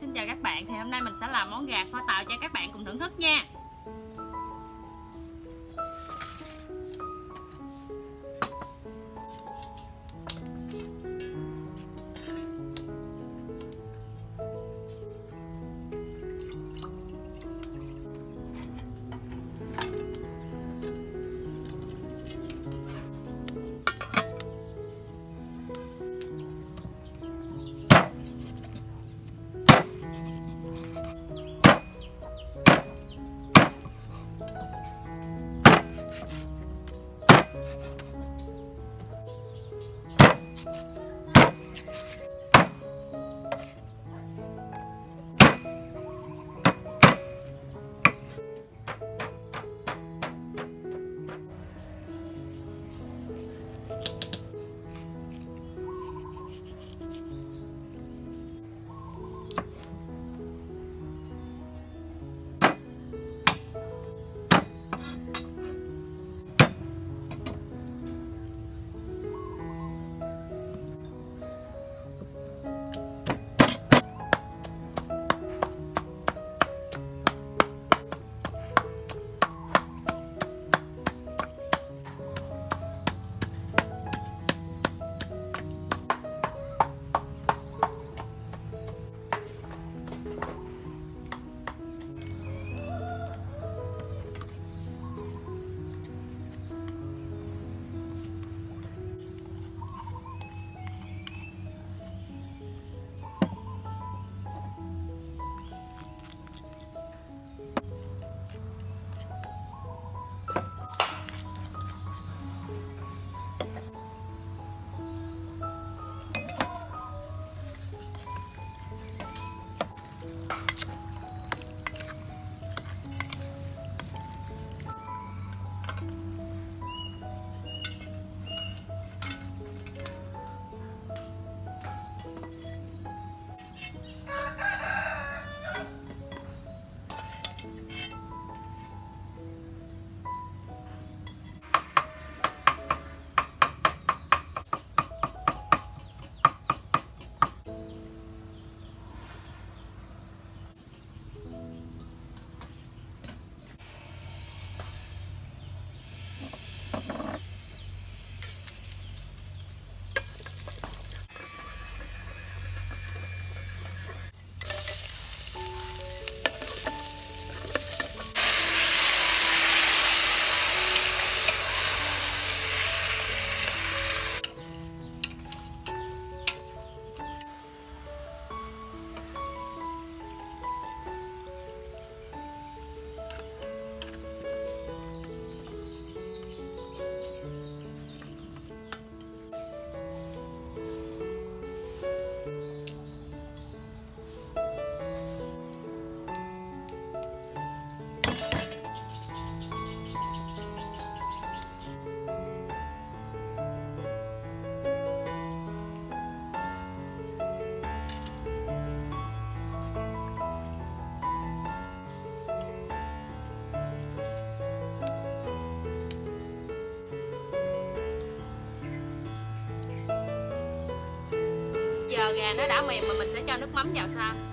Xin chào các bạn. Thì hôm nay mình sẽ làm món gà kho tàu cho các bạn cùng thưởng thức nha. Gà nó đã mềm mà mình sẽ cho nước mắm vào sau.